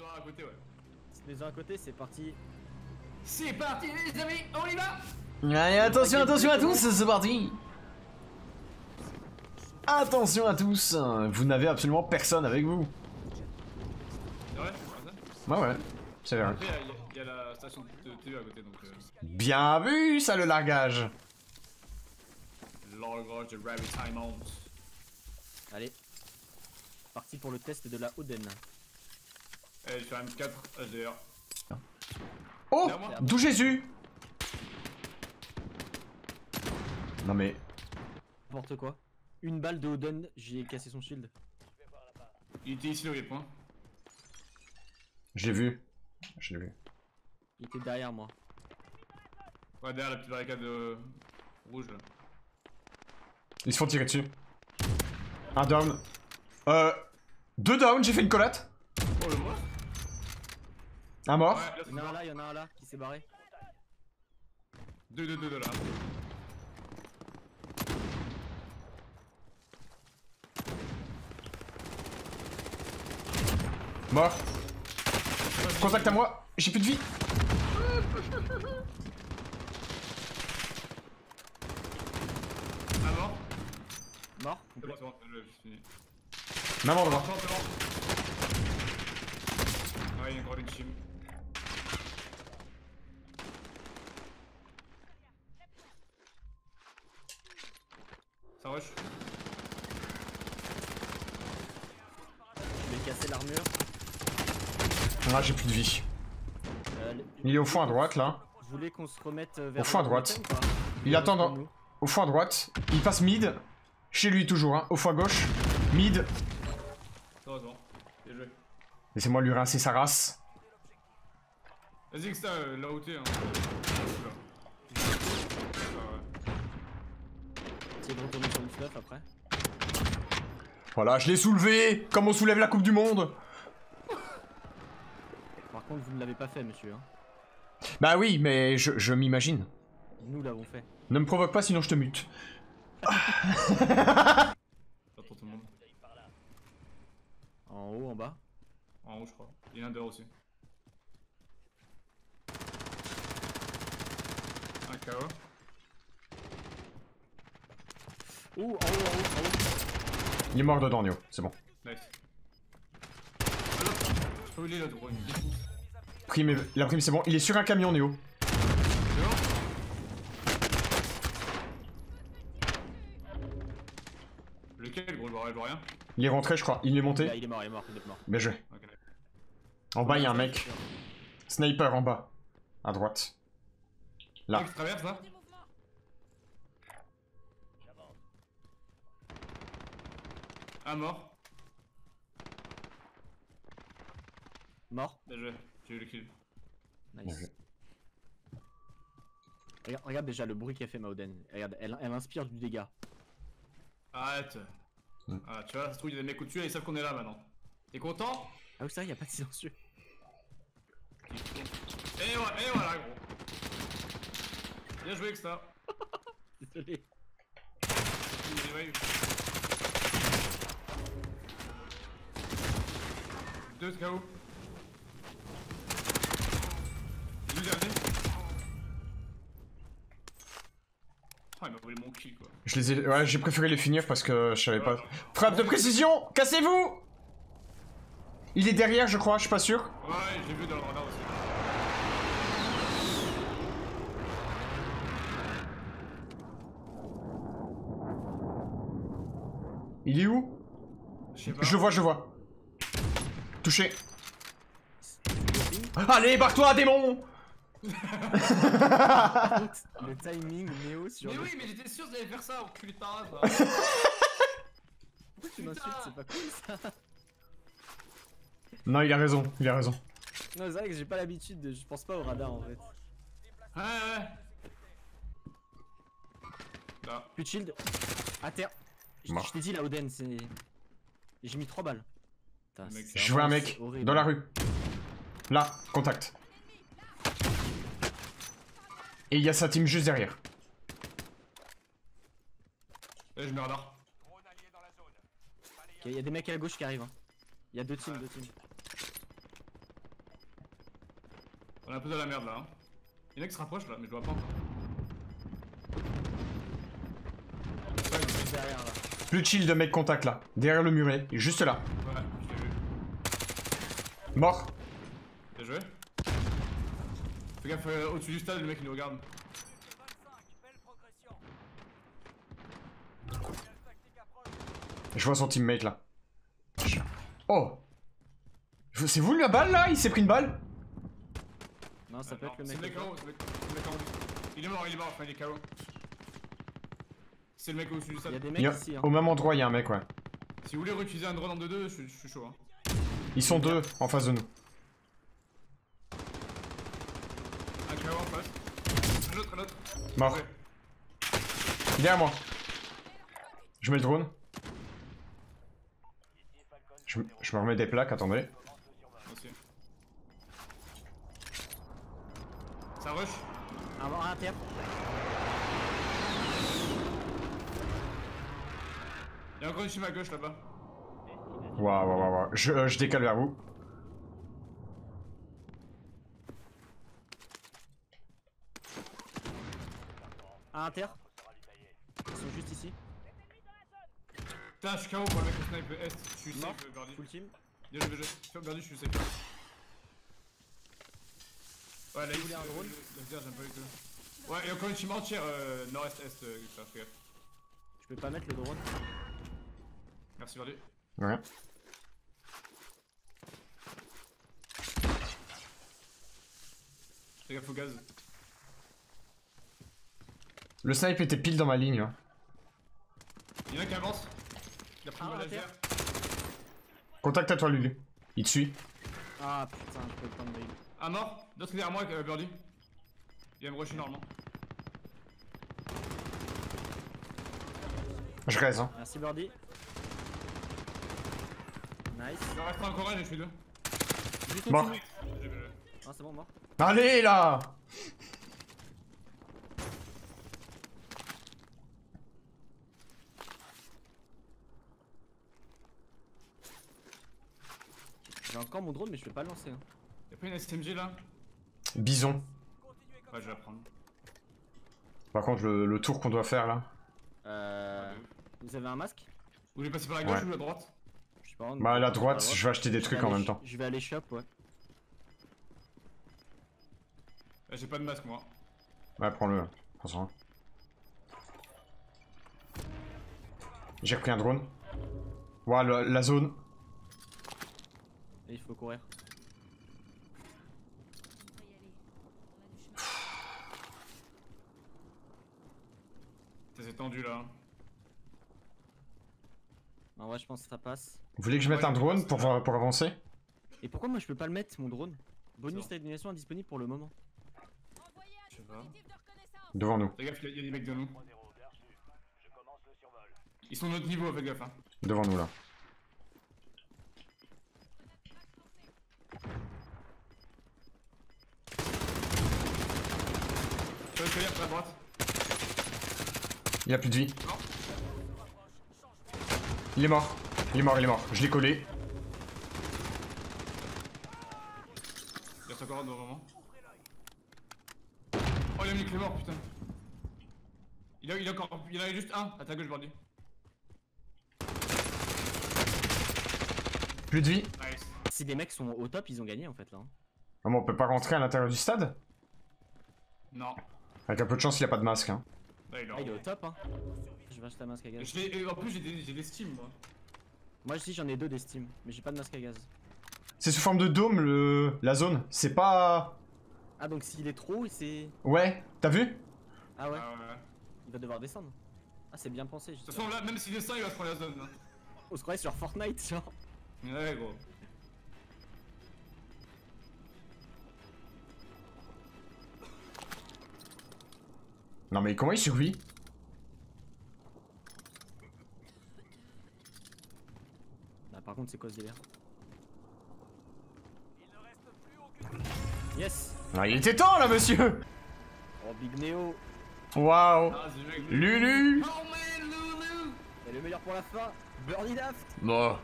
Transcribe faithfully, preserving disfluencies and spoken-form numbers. les aura à côté, ouais. Les uns à côté, c'est parti. C'est parti, les amis, on y va. Allez, attention, attention à tous, c'est parti. Attention à tous, vous n'avez absolument personne avec vous. Ouais, c'est ouais, ouais, c'est vrai. Après, il y a la station de T V à côté, donc... Euh... Bien vu, ça, le largage. Largage de Rabbit High Mount. Allez, parti pour le test de la Oden. Elle est sur M quatre, H D R. Oh, d'où Jésus. Non mais... N'importe quoi. Une balle de Oden, j'ai cassé son shield. Il était ici, les points. J'ai vu. J'ai vu. Il était derrière moi. Ouais, derrière la petite barricade euh, rouge là. Ils se font tirer dessus. Un down. Euh... Deux down, j'ai fait une collate. Oh, le mort. Un mort. Ouais, il y en a un là, il y en a un là qui s'est barré. Deux, deux, deux, deux là. Mort. Contact à moi, j'ai plus de vie. Un mort. Mort. C'est bon, c'est bon, c'est fini. Un mort devant. Ouais, il y a une grosse victime. Ça rush. Je vais casser l'armure. Ah, j'ai plus de vie. Euh, il est au fond à droite là. Vous voulez qu'on se remette vers au fond à droite. Il attend dans... au fond à droite. Il passe mid. Chez lui toujours, hein. Au fond à gauche. Mid. Heureusement. Bien joué. Laissez-moi lui rincer sa race. Vas-y, Xtar, euh, là où t'es. Hein. C'est bon, on est sur le fluff après. Voilà, je l'ai soulevé. Comme on soulève la Coupe du Monde. Vous ne l'avez pas fait, monsieur. Hein. Bah oui, mais je, je m'imagine. Nous l'avons fait. Ne me provoque pas, sinon je te mute. En haut, en bas. En haut, je crois. Il y en a dehors aussi. Un K O. Ouh, en haut, en haut, en haut. Il est mort dedans, Neo. C'est bon. Nice. Oh, il est là, droit. Prime, la prime c'est bon, il est sur un camion Neo. Lequel gros, je vois rien. Il est rentré je crois, il est monté. Il est mort, il est mort, il est mort. Bien joué. Okay. En bas il y a un mec. Sniper en bas. À droite. Là. Je traverse là. Un mort. Mort. Bien joué. J'ai eu le kill. Nice. Regarde, regarde déjà le bruit qu'elle fait, Maoden. Regarde, elle, elle inspire du dégât. Arrête. Mm. Ah, tu vois, ça se trouve, il y a des mecs au-dessus et ils savent qu'on est là maintenant. T'es content? Ah oui, ça, y'a pas de silencieux. Et voilà, et voilà, gros. Bien joué avec ça. Désolé. Deux K O. Ah, il m'a volé mon kill quoi. Je les ai... Ouais, j'ai préféré les finir parce que je savais voilà. Pas. Frappe de précision, cassez-vous. Il est derrière, je crois, je suis pas sûr. Ouais, j'ai vu dans le radar aussi. Il est où? Je sais pas. Je le vois, je le vois. Touché. Allez, barre-toi, démon. Le timing Neo sur. Mais oui, mais j'étais sûr que j'allais faire ça, enculé de ta race. Pourquoi tu m'insultes? C'est pas cool ça. Non, il a raison, il a raison. Non, c'est vrai que j'ai pas l'habitude, de... je pense pas au radar en fait. Ouais, ouais. Là. Plus de shield. À terre. Je t'ai dit, la Oden, c'est. J'ai mis trois balles. Je vois un mec horrible. Dans la rue. Là, contact. Et il y a sa team juste derrière. Et je me radar. Il y a des mecs à la gauche qui arrivent. Il hein. y a deux teams, ouais. deux teams. On est un peu dans la merde là. Hein. Les mecs se rapprochent là, mais je dois pas. Derrière, là. Plus chill de mec contact là. Derrière le muret, juste là. Ouais, je l'ai vu. Mort. Bien joué. Fais gaffe, euh, au-dessus du stade, le mec il nous regarde. Je vois son teammate là. Oh! C'est vous la balle là? Il s'est pris une balle? Non, ça euh, peut non. être le mec. C'est le mec en haut. Il est mort, il est mort, enfin il est K O. C'est le mec au-dessus du stade. Il y a des mecs a... ici. Hein. Au même endroit, il y a un mec, ouais. Si vous voulez réutiliser un drone en deux deux, je, je suis chaud. Hein. Ils sont deux en face de nous. Un K O en face. L'autre, l'autre. Mort. Ouais. Il est à moi. Je mets le drone. Je, je me remets des plaques, attendez. Ça rush. Avant un terre. Il y a encore une team à gauche là-bas. Waouh, waouh, waouh. Je, euh, je décale vers vous. Un terre. Ils sont juste ici. Putain, je suis K O pour le mec au snipe Est, je suis safe, Berdy. Full team. Bien joué, Berdy, je suis safe. Ouais, là, il voulait un drone. J'aime pas du tout. Ouais, et encore une team entière, euh, nord-est, est, euh, fais gaffe. Je peux pas mettre le drone. Merci, Berdy. Ouais. Fais gaffe au gaz. Le snipe était pile dans ma ligne. Hein. Il y en a qui avance. Il a pris ah, okay. Contact à toi, Lulu. Il te suit. Ah putain, je peux le prendre de lui. Ah mort, d'autres derrière moi, euh, Berdy. Il va me rusher normalement. Je reste, hein. Merci, Berdy. Nice. Il en reste encore un, je suis deux. Mort. Ah, c'est bon, mort. Allez là. J'ai encore mon drone mais je vais pas le lancer hein. Y'a pas une S T M G là? Bison. Ouais je vais la prendre. Par contre le, le tour qu'on doit faire là. Euh... Vous avez un masque? Vous voulez passer par la gauche ouais. ou la droite? Je sais pas. Bah la droite, je vais acheter des je trucs en même temps. Je vais aller shop ouais. Là j'ai pas de masque moi. Ouais prends-le, prends-en. J'ai repris un drone. Ouah la, la zone. Et il faut courir. C'est tendu là. En vrai, je pense que ça passe. Vous voulez que je mette un drone pour, pour avancer? Et pourquoi moi je peux pas le mettre mon drone? Bonus d'alignation indisponible pour le moment. Je sais pas. Devant nous. Fais gaffe, il y a des mecs devant nous. Ils sont de notre niveau, fais gaffe. Hein. Devant nous là. Il a plus de vie. Il est mort. Il est mort, il est mort. Je l'ai collé. Il reste encore un dans le moment. Oh, il a mis que les morts, putain. Il, a, il, a encore, il en a juste un à ta gauche, Berdy. Plus de vie. Nice. Si des mecs sont au top, ils ont gagné en fait là. Non, mais on peut pas rentrer à l'intérieur du stade? Non. Avec un peu de chance, il a pas de masque. Hein. Bah, il, ah, il est au top. Hein. Je vais acheter un masque à gaz. En plus, j'ai des, des steams. Moi, moi aussi, j'en ai deux des steams, mais j'ai pas de masque à gaz. C'est sous forme de dôme le... la zone. C'est pas. Ah, donc s'il est trop, c'est. Ouais, t'as vu? Ah ouais. Ah ouais. Il va devoir descendre. Ah, c'est bien pensé. De toute façon, là, même s'il descend, il va se prendre la zone. Là. On se croyait sur Fortnite, genre. Ouais, gros. Non mais comment il survit? Bah par contre c'est quoi ce délire? Yes. Ah il était temps là monsieur. Oh big Neo. Waouh. Lulu. Oh man Lulu. Et le meilleur pour la fin, Berdydaft. Bon.